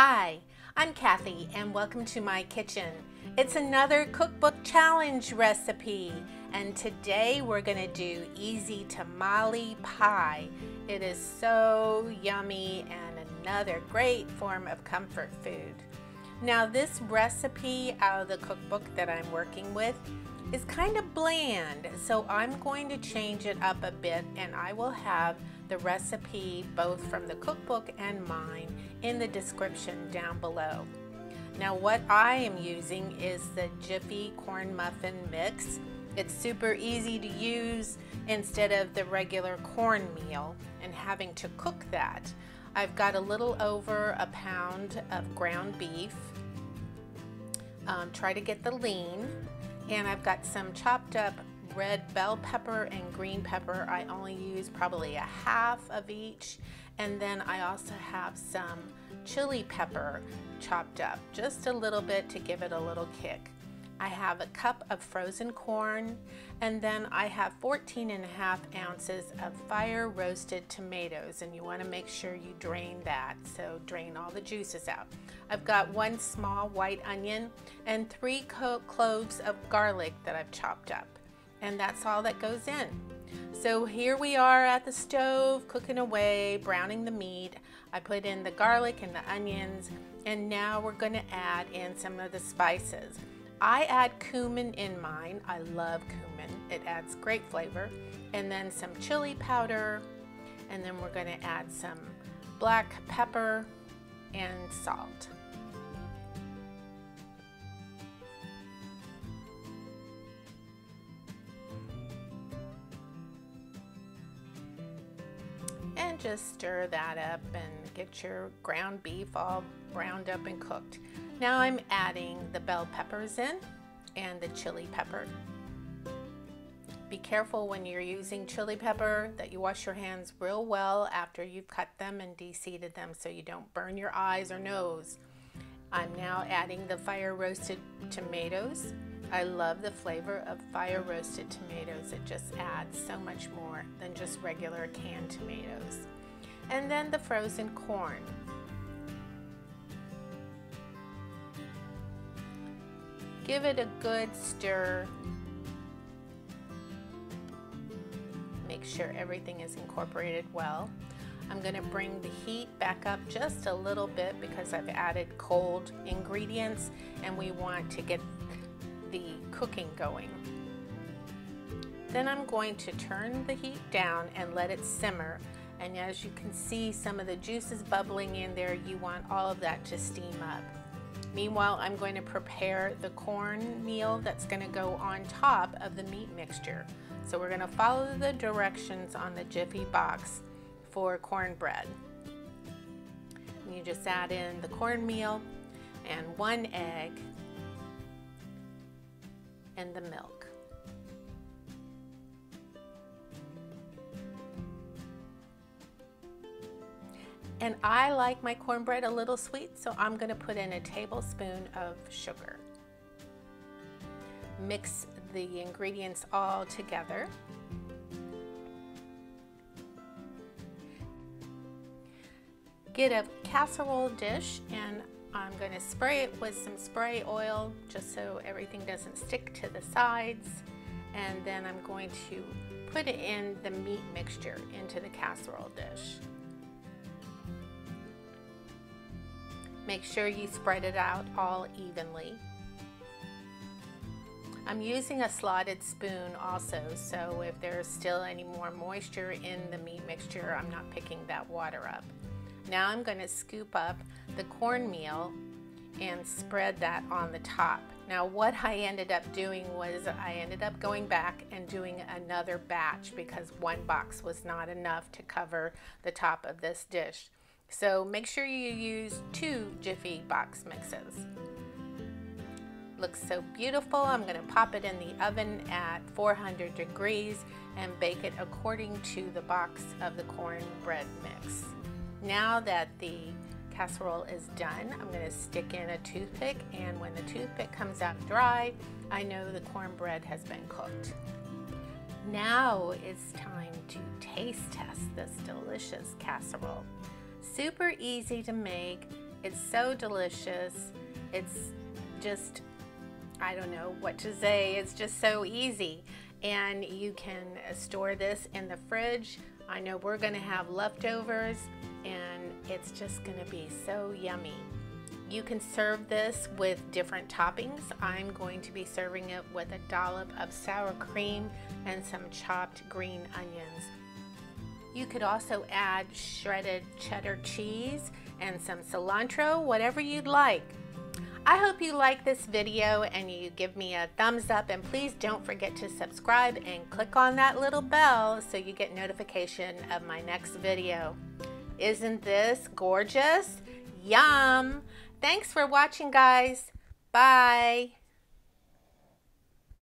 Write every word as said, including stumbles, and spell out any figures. Hi, I'm Kathy and welcome to my kitchen. It's another cookbook challenge recipe and today we're going to do easy tamale pie. It is so yummy and another great form of comfort food. Now this recipe out of the cookbook that I'm working with is kind of bland, so I'm going to change it up a bit and I will have the recipe both from the cookbook and mine in the description down below. Now what I am using is the Jiffy Corn Muffin Mix. It's super easy to use instead of the regular cornmeal and having to cook that. I've got a little over a pound of ground beef. Um, try to get the lean. And I've got some chopped up red bell pepper and green pepper. I only use probably a half of each. And then I also have some chili pepper chopped up, just a little bit to give it a little kick. I have a cup of frozen corn, and then I have fourteen and a half ounces of fire roasted tomatoes, and you want to make sure you drain that, so drain all the juices out. I've got one small white onion and three cloves of garlic that I've chopped up, and that's all that goes in. So here we are at the stove cooking away, browning the meat. I put in the garlic and the onions, and now we're going to add in some of the spices. I add cumin in mine. I love cumin. It adds great flavor. And then some chili powder. And then we're going to add some black pepper and salt. And just stir that up and get your ground beef all browned up and cooked. Now I'm adding the bell peppers in and the chili pepper. Be careful when you're using chili pepper that you wash your hands real well after you've cut them and de-seeded them so you don't burn your eyes or nose. I'm now adding the fire roasted tomatoes. I love the flavor of fire roasted tomatoes. It just adds so much more than just regular canned tomatoes. And then the frozen corn. Give it a good stir. Make sure everything is incorporated well. I'm going to bring the heat back up just a little bit because I've added cold ingredients and we want to get the cooking going. Then I'm going to turn the heat down and let it simmer. And as you can see, some of the juices bubbling in there, you want all of that to steam up. Meanwhile, I'm going to prepare the corn meal that's going to go on top of the meat mixture. So we're going to follow the directions on the Jiffy box for cornbread. You just add in the cornmeal and one egg and the milk. And I like my cornbread a little sweet, so I'm going to put in a tablespoon of sugar. Mix the ingredients all together. Get a casserole dish and I'm going to spray it with some spray oil just so everything doesn't stick to the sides. And then I'm going to put it in the meat mixture into the casserole dish. Make sure you spread it out all evenly. I'm using a slotted spoon also, so if there's still any more moisture in the meat mixture, I'm not picking that water up. Now I'm going to scoop up the cornmeal and spread that on the top. Now what I ended up doing was I ended up going back and doing another batch because one box was not enough to cover the top of this dish. So make sure you use two Jiffy box mixes. Looks so beautiful. I'm going to pop it in the oven at four hundred degrees and bake it according to the box of the cornbread mix. Now that the casserole is done, I'm going to stick in a toothpick, and when the toothpick comes out dry, I know the cornbread has been cooked. Now it's time to taste test this delicious casserole. Super easy to make, It's so delicious. It's just, I don't know what to say. It's just so easy. And you can store this in the fridge. I know we're gonna have leftovers and it's just gonna be so yummy. You can serve this with different toppings. I'm going to be serving it with a dollop of sour cream and some chopped green onions. You could also add shredded cheddar cheese and some cilantro, whatever you'd like. I hope you like this video and you give me a thumbs up, and please don't forget to subscribe and click on that little bell so you get notification of my next video. Isn't this gorgeous? Yum! Thanks for watching, guys. Bye!